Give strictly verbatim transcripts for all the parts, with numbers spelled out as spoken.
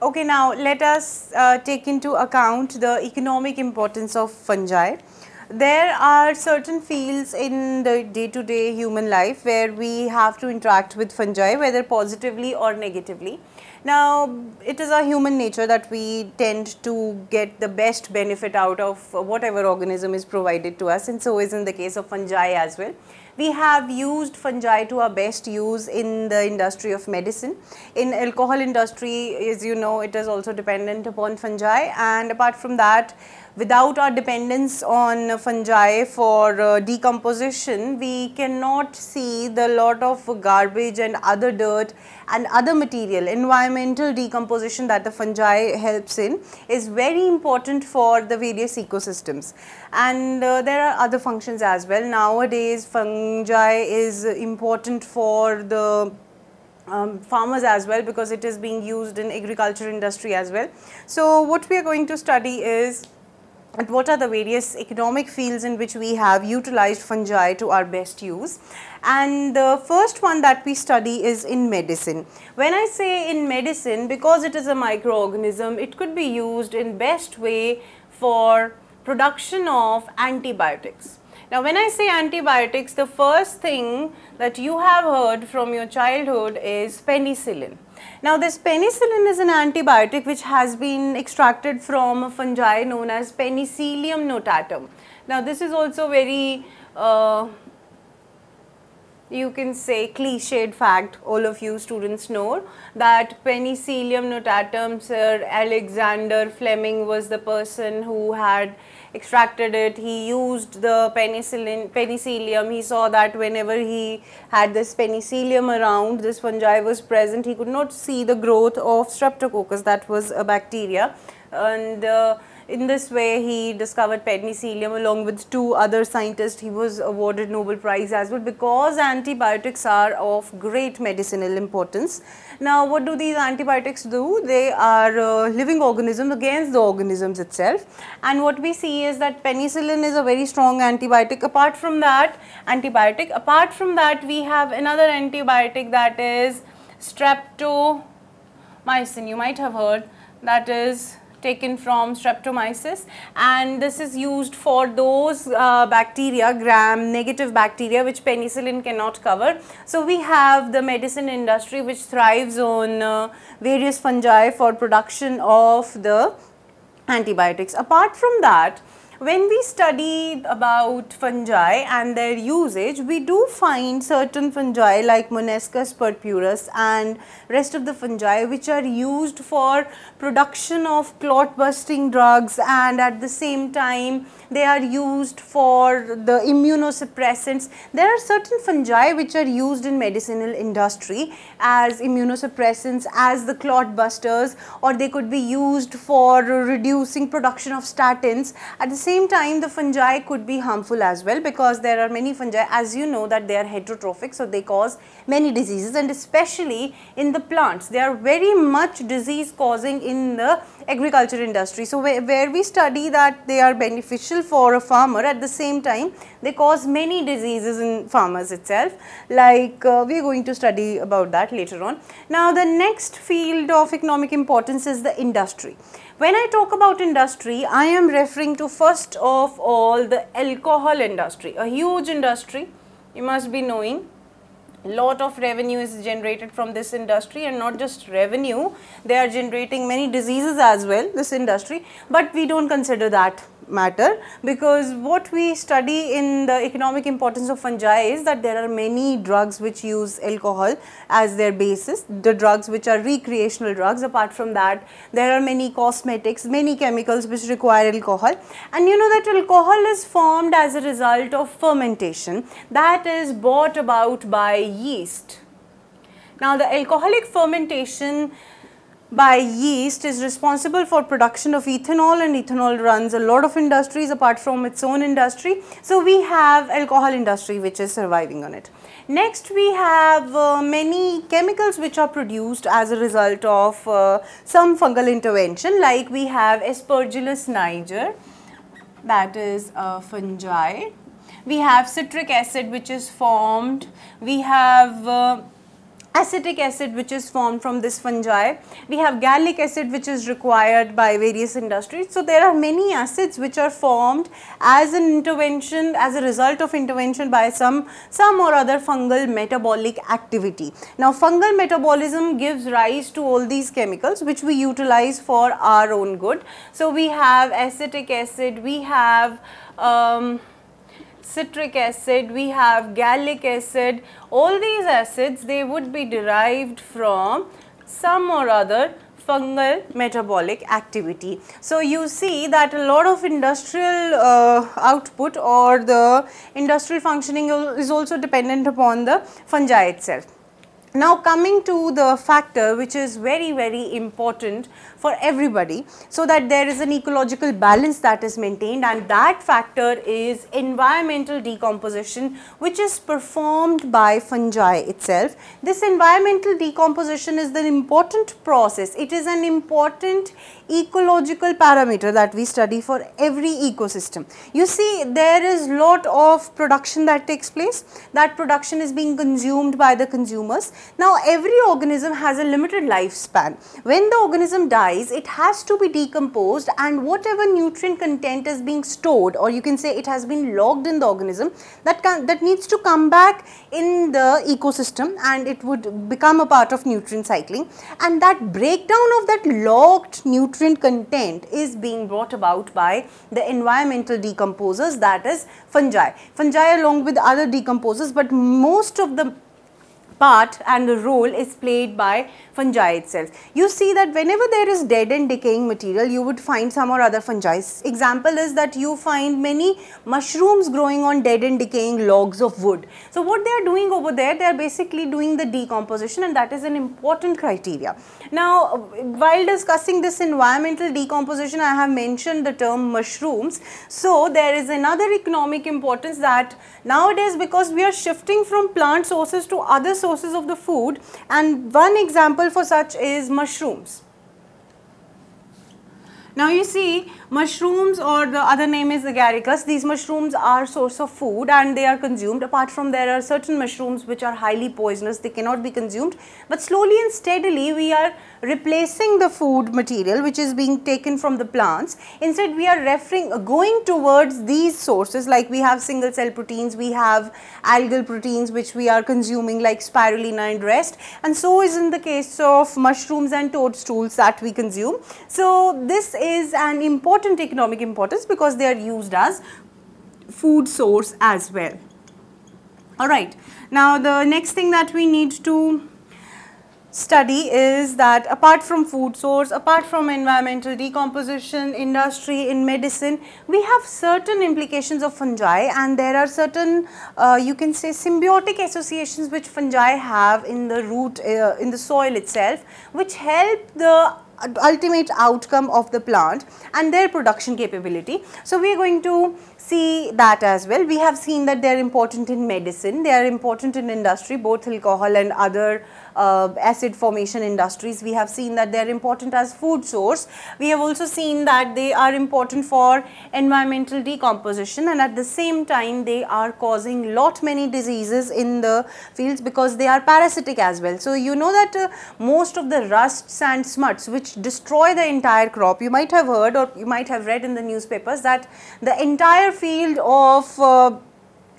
Okay, now let us uh, take into account the economic importance of fungi. There are certain fields in the day-to-day human life where we have to interact with fungi, whether positively or negatively. Now, it is our human nature that we tend to get the best benefit out of whatever organism is provided to us, and so is in the case of fungi as well. We have used fungi to our best use in the industry of medicine. In alcohol industry, as you know, it is also dependent upon fungi, and apart from that, without our dependence on fungi for uh, decomposition, we cannot see the lot of garbage and other dirt and other material. Environmental decomposition that the fungi helps in is very important for the various ecosystems, and uh, there are other functions as well. Nowadays, fungi Fungi is important for the um, farmers as well, because it is being used in agriculture industry as well. So what we are going to study is what are the various economic fields in which we have utilized fungi to our best use. And the first one that we study is in medicine. When I say in medicine, because it is a microorganism, it could be used in best way for production of antibiotics. Now, when I say antibiotics, the first thing that you have heard from your childhood is penicillin. Now, this penicillin is an antibiotic which has been extracted from a fungi known as Penicillium notatum. Now, this is also very, uh, you can say, cliched fact. All of you students know that Penicillium notatum, Sir Alexander Fleming was the person who had extracted it. He used the penicillin, penicillium. He saw that whenever he had this penicillium around, this fungi was present. He could not see the growth of Streptococcus, that was a bacteria, and uh, in this way he discovered penicillium. Along with two other scientists, he was awarded Nobel Prize as well, because antibiotics are of great medicinal importance. Now, what do these antibiotics do? They are uh, living organisms against the organisms itself, and what we see is that penicillin is a very strong antibiotic. Apart from that antibiotic, apart from that we have another antibiotic, that is Streptomycin. You might have heard that is taken from Streptomyces, and this is used for those uh, bacteria, gram-negative bacteria, which penicillin cannot cover. So we have the medicine industry which thrives on uh, various fungi for production of the antibiotics. Apart from that, when we study about fungi and their usage, we do find certain fungi like Monascus purpureus and rest of the fungi which are used for production of clot busting drugs, and at the same time they are used for the immunosuppressants. There are certain fungi which are used in medicinal industry as immunosuppressants, as the clot busters, or they could be used for reducing production of statins. At the same same time, the fungi could be harmful as well, because there are many fungi, as you know, that they are heterotrophic, so they cause many diseases, and especially in the plants. They are very much disease causing in the agriculture industry. So where, where we study that they are beneficial for a farmer, at the same time they cause many diseases in farmers itself, like uh, we are going to study about that later on. Now, the next field of economic importance is the industry. When I talk about industry, I am referring to first of all the alcohol industry, a huge industry, you must be knowing. Lot of revenue is generated from this industry, and not just revenue, they are generating many diseases as well, this industry, but we don't consider that matter, because what we study in the economic importance of fungi is that there are many drugs which use alcohol as their basis, the drugs which are recreational drugs. Apart from that, there are many cosmetics, many chemicals which require alcohol, and you know that alcohol is formed as a result of fermentation that is brought about by yeast. Now, the alcoholic fermentation by yeast is responsible for production of ethanol, and ethanol runs a lot of industries apart from its own industry. So we have alcohol industry which is surviving on it. Next, we have uh, many chemicals which are produced as a result of uh, some fungal intervention, like we have Aspergillus niger, that is a fungi. We have citric acid which is formed. We have uh, acetic acid which is formed from this fungi. We have gallic acid which is required by various industries. So there are many acids which are formed as an intervention, as a result of intervention by some, some or other fungal metabolic activity. Now fungal metabolism gives rise to all these chemicals which we utilize for our own good. So we have acetic acid, we have um, citric acid, we have gallic acid. All these acids, they would be derived from some or other fungal metabolic activity. So you see that a lot of industrial uh, output or the industrial functioning is also dependent upon the fungi itself. Now coming to the factor which is very very important for everybody, so that there is an ecological balance that is maintained, and that factor is environmental decomposition which is performed by fungi itself. This environmental decomposition is an important process. It is an important ecological parameter that we study for every ecosystem. You see there is lot of production that takes place. That production is being consumed by the consumers. Now every organism has a limited lifespan. When the organism dies, it has to be decomposed, and whatever nutrient content is being stored, or you can say it has been logged in the organism, that, can, that needs to come back in the ecosystem, and it would become a part of nutrient cycling, and that breakdown of that logged nutrient content is being brought about by the environmental decomposers, that is fungi. Fungi along with other decomposers, but most of the part and the role is played by fungi itself. You see that whenever there is dead and decaying material, you would find some or other fungi. Example is that you find many mushrooms growing on dead and decaying logs of wood. So what they are doing over there, they are basically doing the decomposition, and that is an important criteria. Now while discussing this environmental decomposition, I have mentioned the term mushrooms. So there is another economic importance that nowadays, because we are shifting from plant sources to other sources sources of the food, and one example for such is mushrooms. Now you see mushrooms, or the other name is agaricus. These mushrooms are source of food and they are consumed. Apart from, there are certain mushrooms which are highly poisonous, they cannot be consumed, but slowly and steadily we are replacing the food material which is being taken from the plants. Instead we are referring going towards these sources, like we have single cell proteins, we have algal proteins which we are consuming, like spirulina and rest, and so is in the case of mushrooms and toadstools that we consume. So this is an important economic importance because they are used as food source as well. Alright, now the next thing that we need to study is that apart from food source, apart from environmental decomposition, industry, in medicine, we have certain implications of fungi, and there are certain uh, you can say symbiotic associations which fungi have in the root, uh, in the soil itself, which help the ultimate outcome of the plant and their production capability. So we are going to see that as well. We have seen that they are important in medicine, they are important in industry, both alcohol and other uh, acid formation industries. We have seen that they are important as food source. We have also seen that they are important for environmental decomposition, and at the same time they are causing lot many diseases in the fields because they are parasitic as well. So you know that uh, most of the rusts and smuts which destroy the entire crop, you might have heard or you might have read in the newspapers that the entire field of uh,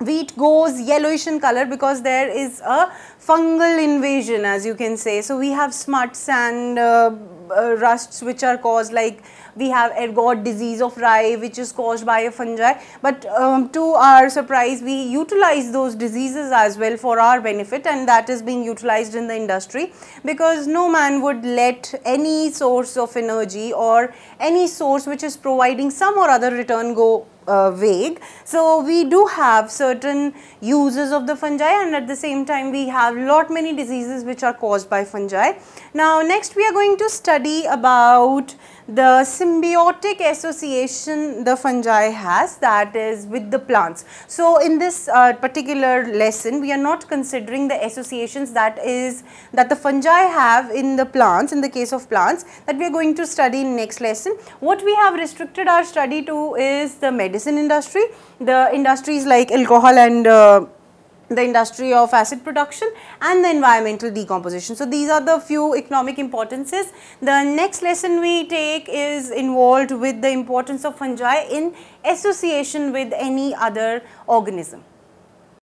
wheat goes yellowish in color because there is a fungal invasion, as you can say. So we have smuts and uh, uh, rusts which are caused, like we have ergot disease of rye which is caused by a fungi, but um, to our surprise we utilize those diseases as well for our benefit, and that is being utilized in the industry because no man would let any source of energy or any source which is providing some or other return go Uh, vague. So we do have certain uses of the fungi, and at the same time we have lot many diseases which are caused by fungi. Now next we are going to study about the symbiotic association the fungi has, that is with the plants. So in this uh, particular lesson we are not considering the associations that is that the fungi have in the plants, in the case of plants, that we are going to study in next lesson. What we have restricted our study to is the medicine industry, the industries like alcohol and uh, the industry of acid production, and the environmental decomposition. So these are the few economic importances. The next lesson we take is involved with the importance of fungi in association with any other organism.